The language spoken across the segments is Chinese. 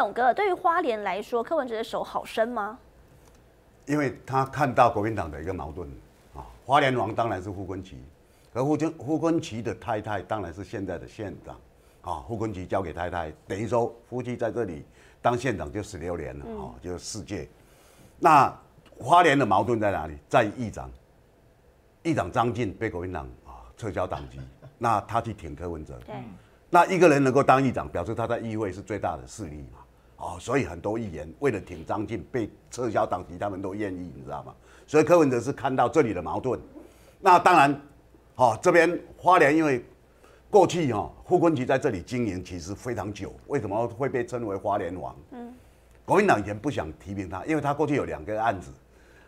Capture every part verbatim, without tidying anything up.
董哥，对于花莲来说，柯文哲的手好伸吗？因为他看到国民党的一个矛盾啊，花莲王当然是傅崐萁，而傅崐傅崐萁的太太当然是现在的县长啊，傅崐萁交给太太，等于说夫妻在这里当县长就十六年了啊、嗯哦，就是世界。那花莲的矛盾在哪里？在议长，议长张晋被国民党啊撤销党籍，那他去挺柯文哲。对。那一个人能够当议长，表示他在议会是最大的势力嘛，哦，所以很多议员为了挺张晋被撤销党籍，他们都愿意，你知道吗？所以柯文哲是看到这里的矛盾。那当然，哦，这边花莲因为过去哈、哦、傅崐萁在这里经营其实非常久，为什么会被称为花莲王？嗯，国民党以前不想提名他，因为他过去有两个案子，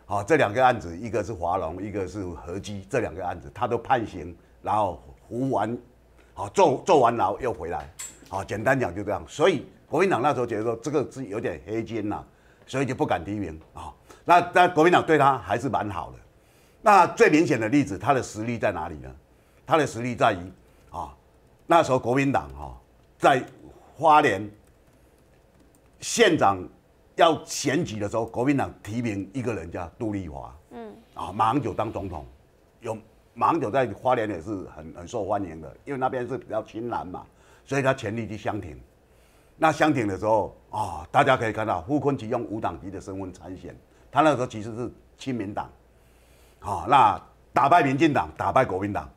好、哦，这两个案子一个是华龙，一个是和基，这两个案子他都判刑，然后服完。好，坐坐完牢又回来，好，简单讲就这样。所以国民党那时候觉得说这个是有点黑金呐、啊，所以就不敢提名啊、哦。那那国民党对他还是蛮好的。那最明显的例子，他的实力在哪里呢？他的实力在于啊、哦，那时候国民党哈、哦、在花莲县长要选举的时候，国民党提名一个人叫杜丽华，嗯，啊、哦，马英九当总统，有。马英九在花莲也是很很受欢迎的，因为那边是比较青蓝嘛，所以他全力去相挺。那相挺的时候啊、哦，大家可以看到傅崐萁用无党籍的身份参选，他那时候其实是亲民党，啊、哦，那打败民进党，打败国民党，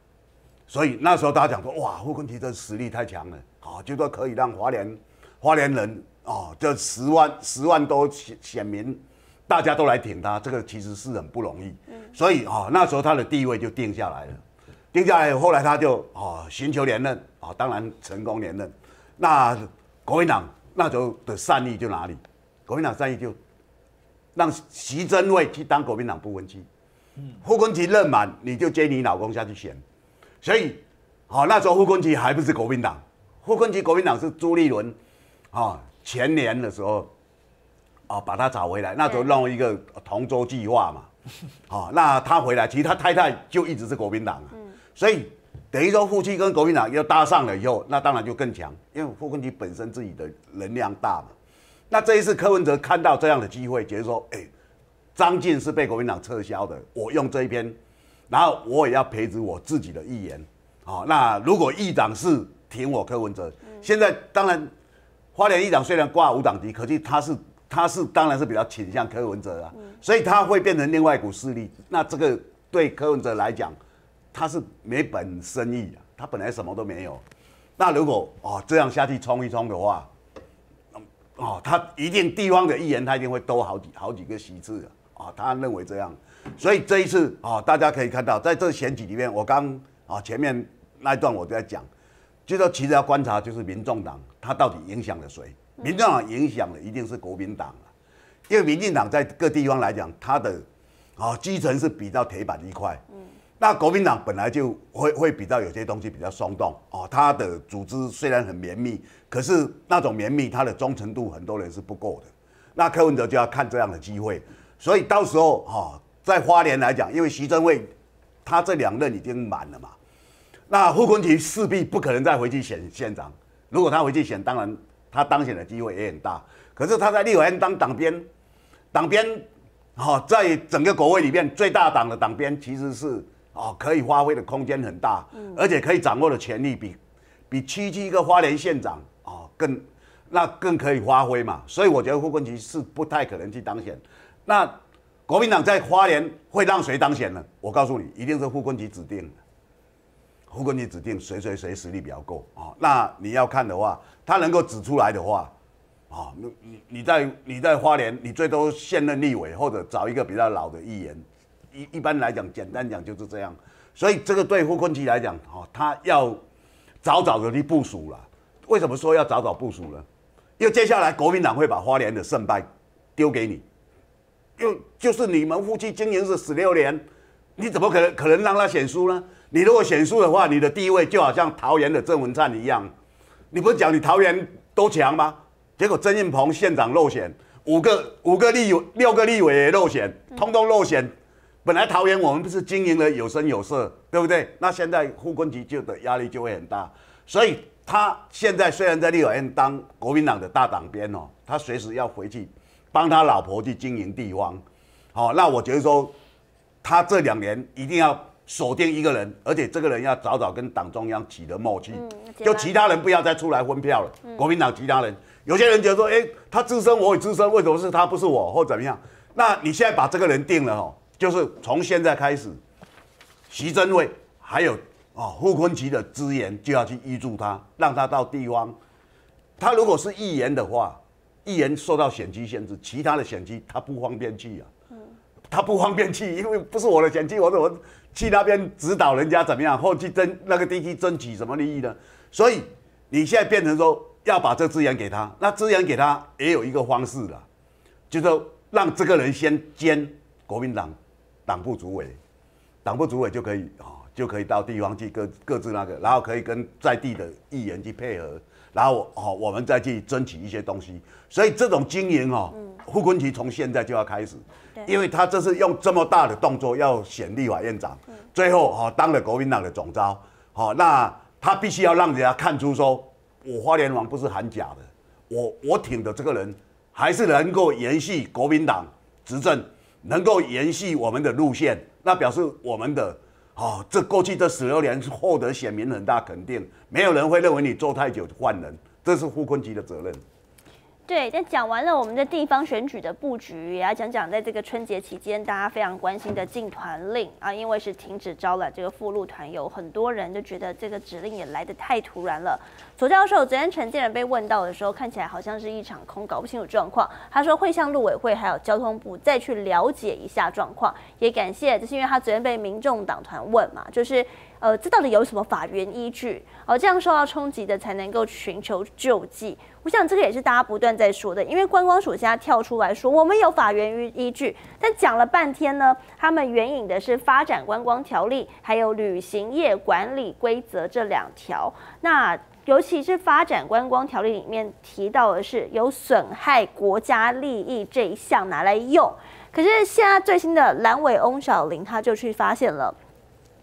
所以那时候大家讲说，哇，傅崐萁这实力太强了，好、哦，就说可以让花莲花莲人哦，这十万十万多选民。大家都来挺他，这个其实是很不容易，嗯、所以啊、哦，那时候他的地位就定下来了。定下来，后来他就啊寻、哦、求连任啊、哦，当然成功连任。那国民党那时候的善意就哪里？国民党善意就让徐榛蔚去当国民党不分区，傅崐萁任满你就接你老公下去选。所以啊、哦，那时候傅崐萁还不是国民党，傅崐萁国民党是朱立伦啊、哦、前年的时候。哦，把他找回来，那时候弄一个同舟计划嘛，好、哦，那他回来，其实他太太就一直是国民党啊，嗯、所以等于说夫妻跟国民党又搭上了以后，那当然就更强，因为傅崐萁本身自己的能量大嘛。那这一次柯文哲看到这样的机会，觉得说，哎、欸，张晋是被国民党撤销的，我用这一篇，然后我也要培植我自己的议员，好、哦，那如果议长是挺我柯文哲，嗯、现在当然花莲议长虽然挂无党籍，可是他是。他是当然是比较倾向柯文哲啊，嗯、所以他会变成另外一股势力。那这个对柯文哲来讲，他是没本生意啊，他本来什么都没有。那如果哦这样下去冲一冲的话，哦，他一定地方的议员他一定会多好几好几个席次啊、哦，他认为这样。所以这一次啊、哦，大家可以看到，在这选举里面，我刚啊、哦、前面那一段我就在讲，就说其实要观察就是民众党他到底影响了谁。民进党影响的一定是国民党了，因为民进党在各地方来讲，它的啊、哦、基层是比较铁板一块。嗯，那国民党本来就会会比较有些东西比较松动哦，它的组织虽然很绵密，可是那种绵密它的忠诚度很多人是不够的。那柯文哲就要看这样的机会，所以到时候哈、哦，在花莲来讲，因为徐榛蔚他这两任已经满了嘛，那傅崐萁势必不可能再回去选县长，如果他回去选，当然。他当选的机会也很大，可是他在立法院当党鞭，党鞭，哈、哦，在整个国会里面最大党的党鞭其实是哦可以发挥的空间很大，嗯、而且可以掌握的权力比比区区一个花莲县长哦更那更可以发挥嘛，所以我觉得傅崐萁是不太可能去当选。那国民党在花莲会让谁当选呢？我告诉你，一定是傅崐萁指定的。傅崐萁指定谁谁谁实力比较够啊、哦？那你要看的话，他能够指出来的话，啊、哦，你你在你在花莲，你最多现任立委或者找一个比较老的议员，一一般来讲，简单讲就是这样。所以这个对傅崐萁来讲，哈、哦，他要早早的去部署了。为什么说要早早部署呢？因为接下来国民党会把花莲的胜败丢给你，又就是你们夫妻经营是十六年，你怎么可能可能让他选输呢？你如果选输的话，你的地位就好像桃园的郑文灿一样，你不是讲你桃园多强吗？结果曾荫鹏县长落选，五个五个立六个立委也落选，通通落选。本来桃园我们不是经营的有声有色，对不对？那现在傅崐萁就的压力就会很大，所以他现在虽然在立法院当国民党的大党鞭哦，他随时要回去帮他老婆去经营地方。好、哦，那我觉得说，他这两年一定要锁定一个人，而且这个人要早早跟党中央取得默契，嗯、就其他人不要再出来分票了。嗯、国民党其他人，有些人觉得说，哎、欸，他资深我也资深，为什么是他不是我或怎么样？那你现在把这个人定了哦，就是从现在开始，徐榛蔚还有。 哦，傅崐萁的资源就要去挹注他，让他到地方。他如果是议员的话，议员受到选区限制，其他的选区他不方便去啊。嗯、他不方便去，因为不是我的选区，我怎么去那边指导人家怎么样，或去争那个地区争取什么利益呢？所以你现在变成说要把这资源给他，那资源给他也有一个方式啦，就是让这个人先兼国民党党部主委，党部主委就可以啊。哦 就可以到地方去各各自那个，然后可以跟在地的议员去配合，然后哦，我们再去争取一些东西。所以这种经营哦，傅崐萁从现在就要开始，因为他这是用这么大的动作要选立法院长，嗯、最后哦当了国民党的总召，好、哦，那他必须要让人家看出说，我花莲王不是喊假的，我我挺的这个人还是能够延续国民党执政，能够延续我们的路线，那表示我们的。 哦，这过去这十六年获得选民很大肯定，没有人会认为你做太久换人，这是傅崐萁的责任。对，但讲完了我们的地方选举的布局，也要讲讲在这个春节期间大家非常关心的禁团令啊，因为是停止招揽这个赴陆团友，很多人就觉得这个指令也来得太突然了。左教授昨天陈建仁被问到的时候，看起来好像是一场空，搞不清楚状况。他说会向陆委会还有交通部再去了解一下状况，也感谢，就是因为他昨天被民众党团问嘛，就是。 呃，这到底有什么法源依据？哦，这样受到冲击的才能够寻求救济。我想这个也是大家不断在说的，因为观光署现在跳出来说我们有法源依据，但讲了半天呢，他们援引的是《发展观光条例》还有《旅行业管理规则》这两条。那尤其是《发展观光条例》里面提到的是有损害国家利益这一项拿来用，可是现在最新的蓝委翁小玲他就去发现了。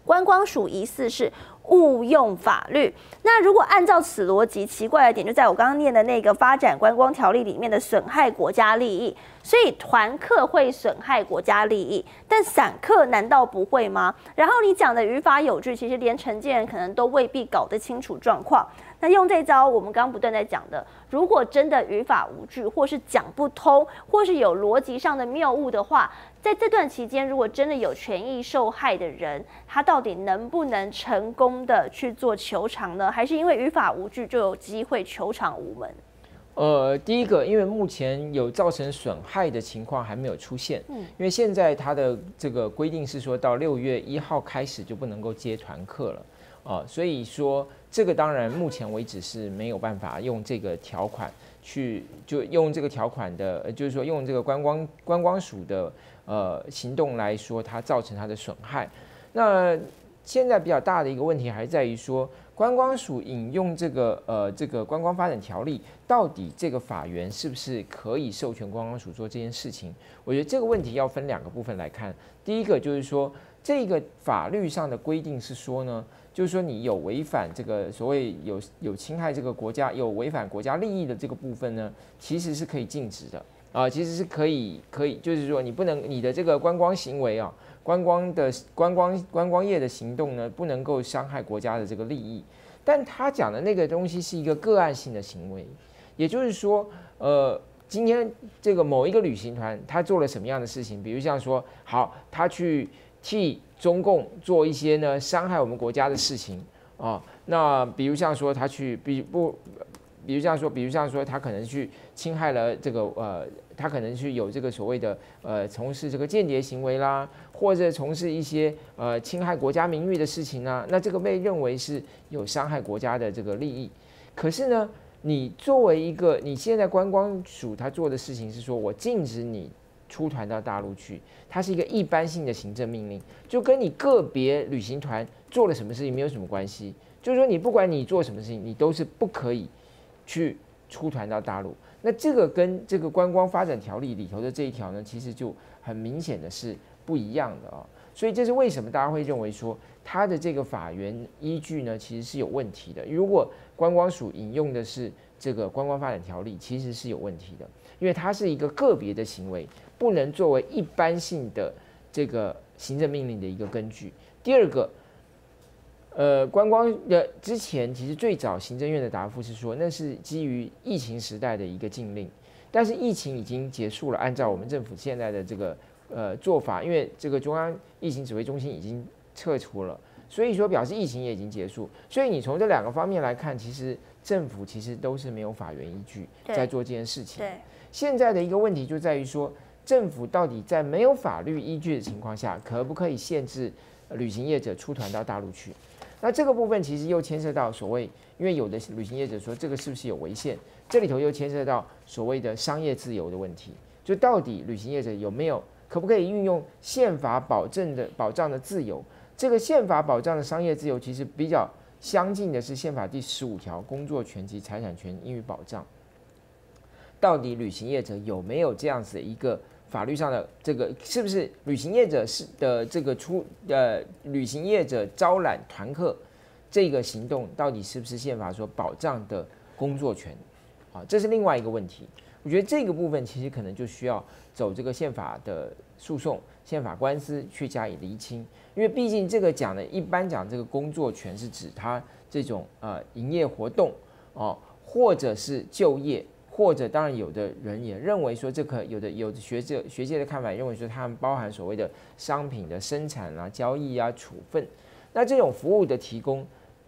观光署疑似是误用法律。那如果按照此逻辑，奇怪的点就在我刚刚念的那个《发展观光条例》里面的损害国家利益，所以团客会损害国家利益，但散客难道不会吗？然后你讲的于法有据，其实连承建人可能都未必搞得清楚状况。那用这招，我们刚刚不断在讲的，如果真的于法无据，或是讲不通，或是有逻辑上的谬误的话。 在这段期间，如果真的有权益受害的人，他到底能不能成功的去做求偿呢？还是因为于法无据就有机会求偿无门？呃，第一个，因为目前有造成损害的情况还没有出现，嗯，因为现在它的这个规定是说到六月一号开始就不能够接团客了啊、呃，所以说这个当然目前为止是没有办法用这个条款去就用这个条款的，就是说用这个观光观光署的。 呃，行动来说，它造成它的损害。那现在比较大的一个问题还在于说，观光署引用这个呃这个观光发展条例，到底这个法源是不是可以授权观光署做这件事情？我觉得这个问题要分两个部分来看。第一个就是说，这个法律上的规定是说呢，就是说你有违反这个所谓有有侵害这个国家、有违反国家利益的这个部分呢，其实是可以禁止的。 啊，其实是可以，可以，就是说你不能你的这个观光行为啊，观光的观光观光业的行动呢，不能够伤害国家的这个利益。但他讲的那个东西是一个个案性的行为，也就是说，呃，今天这个某一个旅行团他做了什么样的事情，比如像说，好，他去替中共做一些呢伤害我们国家的事情啊，那比如像说他去比不。 比如像说，比如像说，他可能去侵害了这个呃，他可能去有这个所谓的呃，从事这个间谍行为啦，或者从事一些呃侵害国家名誉的事情啊，那这个被认为是有伤害国家的这个利益。可是呢，你作为一个你现在观光署他做的事情是说我禁止你出团到大陆去，它是一个一般性的行政命令，就跟你个别旅行团做了什么事情没有什么关系。就是说，你不管你做什么事情，你都是不可以。 去出团到大陆，那这个跟这个观光发展条例里头的这一条呢，其实就很明显的是不一样的啊、哦，所以这是为什么大家会认为说它的这个法源依据呢，其实是有问题的。如果观光署引用的是这个观光发展条例，其实是有问题的，因为它是一个个别的行为，不能作为一般性的这个行政命令的一个根据。第二个，呃，观光的之前其实最早行政院的答复是说，那是基于疫情时代的一个禁令，但是疫情已经结束了，按照我们政府现在的这个呃做法，因为这个中央疫情指挥中心已经撤除了。 所以说，表示疫情也已经结束。所以你从这两个方面来看，其实政府其实都是没有法源依据在做这件事情。现在的一个问题就在于说，政府到底在没有法律依据的情况下，可不可以限制旅行业者出团到大陆去？那这个部分其实又牵涉到所谓，因为有的旅行业者说这个是不是有违宪？这里头又牵涉到所谓的商业自由的问题，就到底旅行业者有没有可不可以运用宪法保证的保障的自由？ 这个宪法保障的商业自由，其实比较相近的是宪法第十五条工作权及财产权应予保障。到底旅行业者有没有这样子一个法律上的这个，是不是旅行业者是的这个出呃旅行业者招揽团客这个行动，到底是不是宪法所保障的工作权？啊，这是另外一个问题。我觉得这个部分其实可能就需要走这个宪法的诉讼。 宪法官司去加以厘清，因为毕竟这个讲的，一般讲这个工作权是指他这种呃营业活动哦，或者是就业，或者当然有的人也认为说这个有的有的学者学界的看法认为说他们包含所谓的商品的生产啊、交易啊、处分，那这种服务的提供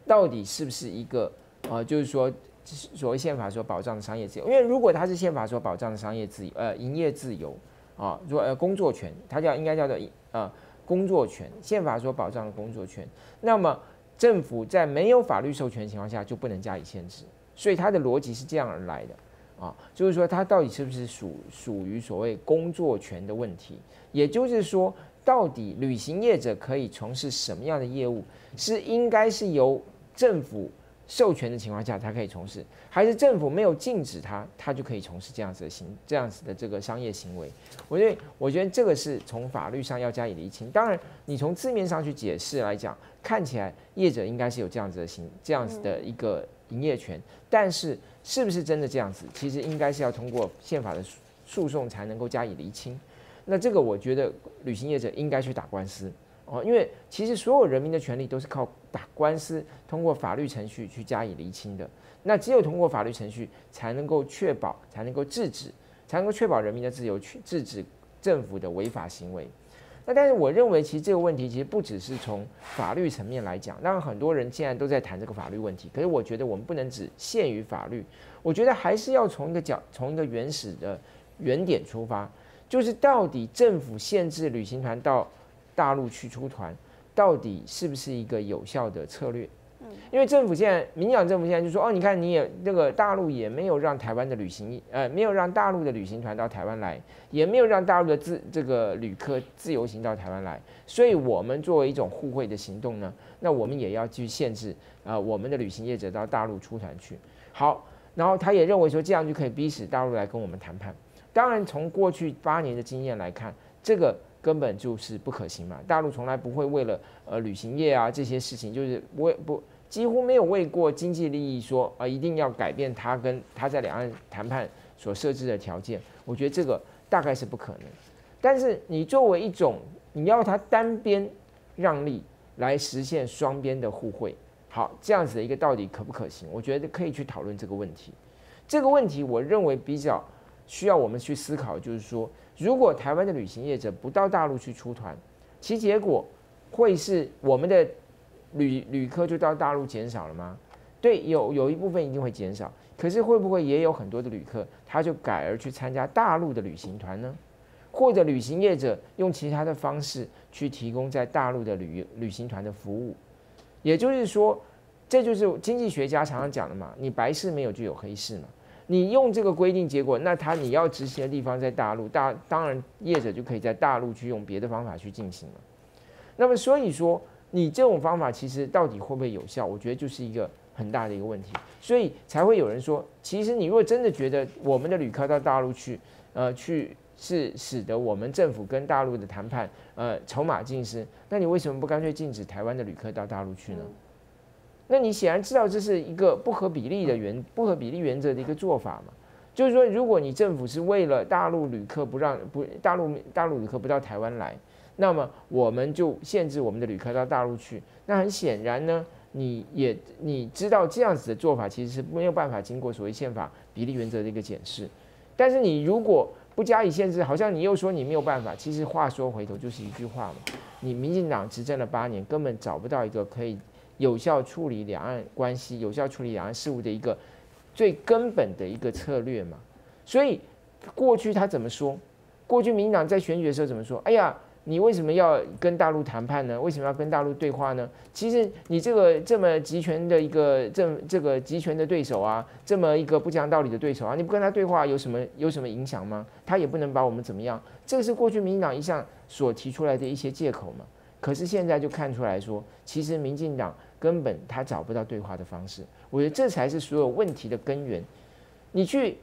到底是不是一个呃，就是说所谓宪法所保障的商业自由？因为如果它是宪法所保障的商业自由呃营业自由。 啊，如果呃工作权，它叫应该叫做呃工作权，宪法所保障的工作权。那么政府在没有法律授权的情况下，就不能加以限制。所以它的逻辑是这样而来的啊，就是说它到底是不是属属于所谓工作权的问题？也就是说，到底旅行业者可以从事什么样的业务，是应该是由政府授权的情况下，它可以从事，还是政府没有禁止它，它就可以从事这样子的行这样子的这个商业行为？我觉得，我觉得这个是从法律上要加以厘清。当然，你从字面上去解释来讲，看起来业者应该是有这样子的行这样子的一个营业权，但是是不是真的这样子，其实应该是要通过宪法的诉讼才能够加以厘清。那这个我觉得旅行业者应该去打官司。 哦，因为其实所有人民的权利都是靠打官司，通过法律程序去加以厘清的。那只有通过法律程序，才能够确保，才能够制止，才能够确保人民的自由，去制止政府的违法行为。那但是我认为，其实这个问题其实不只是从法律层面来讲。当然，很多人现在都在谈这个法律问题，可是我觉得我们不能只限于法律，我觉得还是要从一个角，从一个原始的原点出发，就是到底政府限制旅行团到 大陆去出团，到底是不是一个有效的策略？嗯，因为政府现在，民进党政府现在就说，哦，你看你也那个大陆也没有让台湾的旅行，呃，没有让大陆的旅行团到台湾来，也没有让大陆的自这个旅客自由行到台湾来，所以我们作为一种互惠的行动呢，那我们也要去限制啊、呃、我们的旅行业者到大陆出团去。好，然后他也认为说这样就可以逼使大陆来跟我们谈判。当然，从过去八年的经验来看，这个 根本就是不可行嘛！大陆从来不会为了呃旅行业啊这些事情，就是不会不几乎没有为过经济利益说啊、呃、一定要改变他跟他在两岸谈判所设置的条件。我觉得这个大概是不可能。但是你作为一种你要他单边让利来实现双边的互惠，好这样子的一个到底可不可行？我觉得可以去讨论这个问题。这个问题我认为比较需要我们去思考，就是说， 如果台湾的旅行业者不到大陆去出团，其结果会是我们的旅旅客就到大陆减少了吗？对，有有一部分一定会减少，可是会不会也有很多的旅客他就改而去参加大陆的旅行团呢？或者旅行业者用其他的方式去提供在大陆的旅旅行团的服务？也就是说，这就是经济学家常常讲的嘛，你白事没有就有黑事嘛。 你用这个规定，结果那他你要执行的地方在大陆，大当然业者就可以在大陆去用别的方法去进行了。那么所以说，你这种方法其实到底会不会有效？我觉得就是一个很大的一个问题，所以才会有人说，其实你如果真的觉得我们的旅客到大陆去，呃，去是使得我们政府跟大陆的谈判，呃，筹码尽失，那你为什么不干脆禁止台湾的旅客到大陆去呢？那你显然知道这是一个不合比例的原不合比例原则的一个做法嘛？就是说，如果你政府是为了大陆旅客不让不大陆大陆旅客不到台湾来，那么我们就限制我们的旅客到大陆去。那很显然呢，你也你知道这样子的做法其实是没有办法经过所谓宪法比例原则的一个检视，但是你如果不加以限制，好像你又说你没有办法。其实话说回头就是一句话嘛，你民进党执政了八年，根本找不到一个可以有效处理两岸关系、有效处理两岸事务的一个最根本的一个策略嘛。所以过去他怎么说？过去民进党在选举的时候怎么说？哎呀，你为什么要跟大陆谈判呢？为什么要跟大陆对话呢？其实你这个这么集权的一个这这个集权的对手啊，这么一个不讲道理的对手啊，你不跟他对话有什么有什么影响吗？他也不能把我们怎么样。这个是过去民进党一向所提出来的一些借口嘛。可是现在就看出来说，其实民进党根本他找不到对话的方式。我觉得这才是所有问题的根源。你去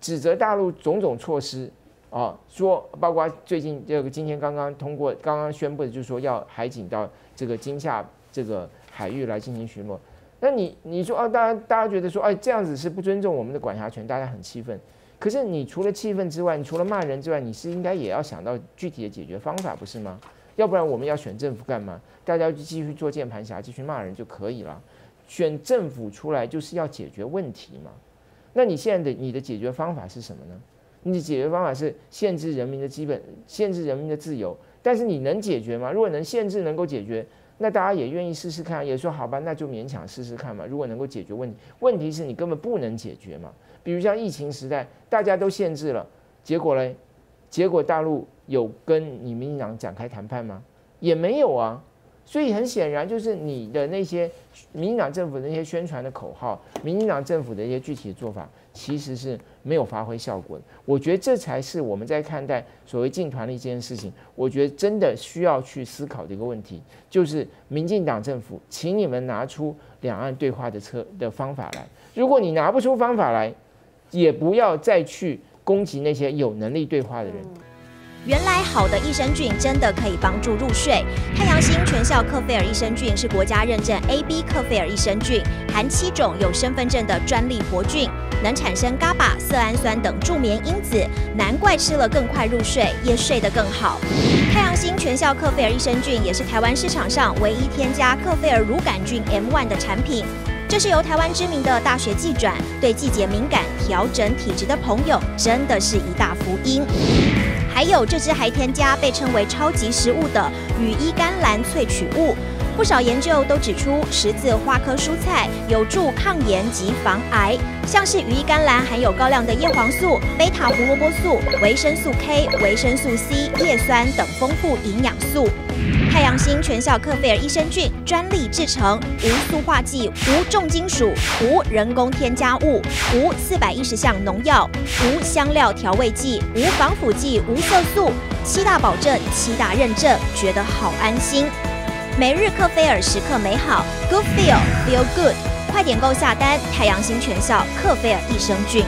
指责大陆种种措施。哦，说包括最近这个今天刚刚通过、刚刚宣布的，就是说要海警到这个金厦这个海域来进行巡逻。那你你说啊，大家大家觉得说，哎，这样子是不尊重我们的管辖权，大家很气愤。可是你除了气愤之外，你除了骂人之外，你是应该也要想到具体的解决方法，不是吗？要不然我们要选政府干嘛？大家就继续做键盘侠，继续骂人就可以了。选政府出来就是要解决问题嘛。那你现在的你的解决方法是什么呢？你的解决方法是限制人民的基本，限制人民的自由，但是你能解决吗？如果能限制能够解决，那大家也愿意试试看，也说好吧，那就勉强试试看嘛。如果能够解决问题，问题是你根本不能解决嘛。比如像疫情时代，大家都限制了，结果嘞，结果大陆有跟你民进党展开谈判吗？也没有啊。所以很显然，就是你的那些民进党政府的那些宣传的口号，民进党政府的一些具体的做法，其实是没有发挥效果的。我觉得这才是我们在看待所谓尽团力这件事情，我觉得真的需要去思考的一个问题，就是民进党政府，请你们拿出两岸对话的策的方法来。如果你拿不出方法来，也不要再去攻击那些有能力对话的人。原来好的益生菌真的可以帮助入睡。太阳星全效克菲尔益生菌是国家认证 A B 克菲尔益生菌，含七种有身份证的专利活菌，能产生 GABA、色氨酸等助眠因子，难怪吃了更快入睡，也睡得更好。太阳星全效克菲尔益生菌也是台湾市场上唯一添加克菲尔乳杆菌 M 一 的产品。这是由台湾知名的大学季转，对季节敏感、调整体质的朋友，真的是一大福音。还有这支还添加被称为超级食物的羽衣甘蓝萃取物，不少研究都指出十字花科蔬菜有助抗炎及防癌，像是羽衣甘蓝含有高量的叶黄素、贝塔胡萝卜素、维生素 K、维生素 C、叶酸等丰富营养素。太阳星全效克菲尔益生菌专利制成，无塑化剂、无重金属、无人工添加物、无四百一十项农药、无香料调味剂、无防腐剂、无色素，七大保证、七大认证，觉得好安心。每日克菲尔时刻美好 ，Good Feel Feel Good， 快点购下单！太阳星全效克菲尔益生菌。